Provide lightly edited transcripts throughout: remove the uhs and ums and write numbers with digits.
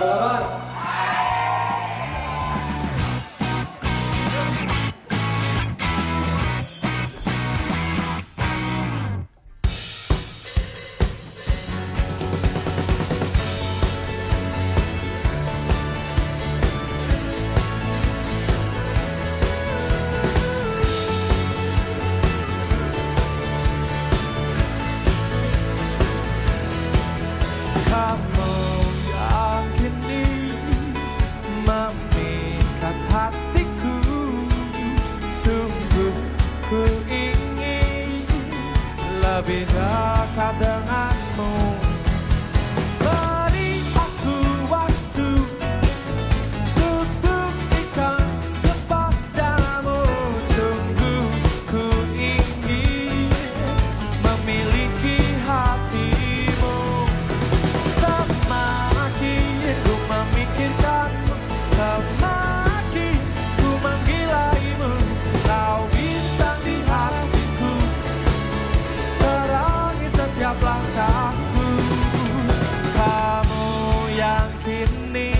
teman-teman. Lebih dekat denganmu, beri aku waktu tutupkan kepadamu. Sungguh ku ingin memiliki hatimu. Semakin ku memikirkanmu, semakin ku menggilaimu. Kau bintang di hatimu, setiap langkahku. Kamu yang kini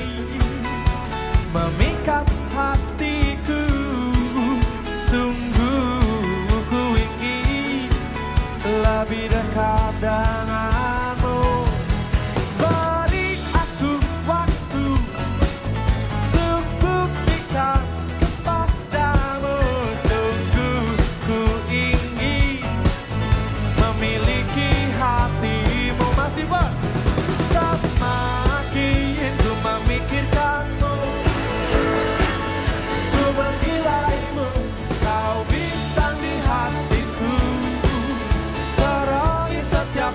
memikat hatiku. Sungguh ku ingin lebih dekat denganmu. Beri aku waktu untuk buktikan kepadamu. Sungguh ku ingin memiliki hatimu. Masih ber semakin ku memikirkanmu, ku menggilaimu. Kau bintang di hatiku, terangi setiap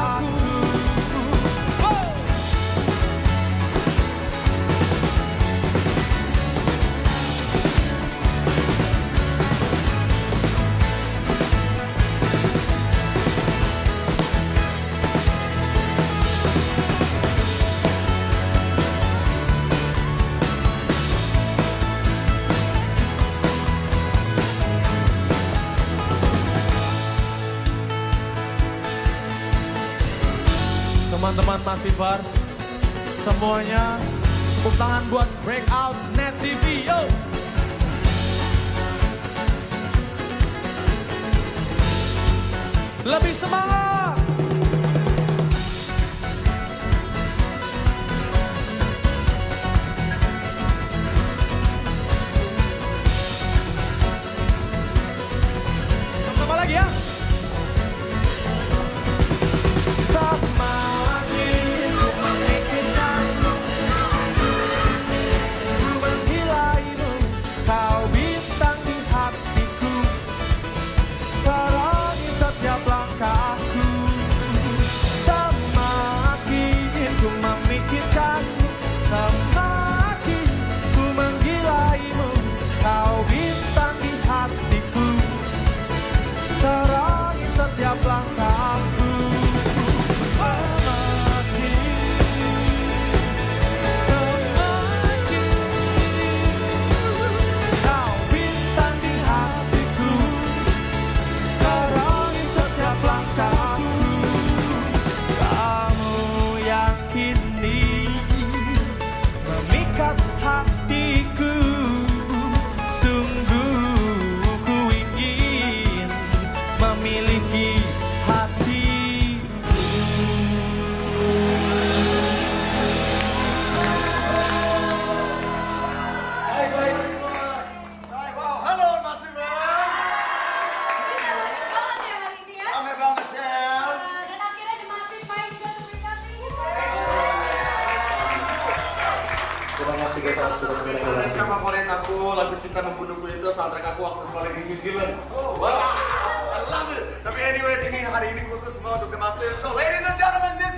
Teman-teman Masivers, semuanya tepuk tangan buat Breakout Net TV, yo! Lebih semangat! Sama-sama lagi ya! Semakin ku menggilaimu, kau bintang di hatiku, terangi setiap langkahku. Semakin kau bintang di hatiku, terangi setiap langkahku. Kamu yakin hatiku, sungguh ku ingin memiliki hatimu. Baik. Halo Mas Iman. Ini hari ini ya. Rame banget Cel. Dan akhirnya di Masif main ke favorit aku, lagu Cinta Membunuhku itu soundtrack aku waktu sekolah di New Zealand. Oh, wow, I love it. Tapi anyway, ini hari ini khusus semua untuk The Masif. So ladies and gentlemen,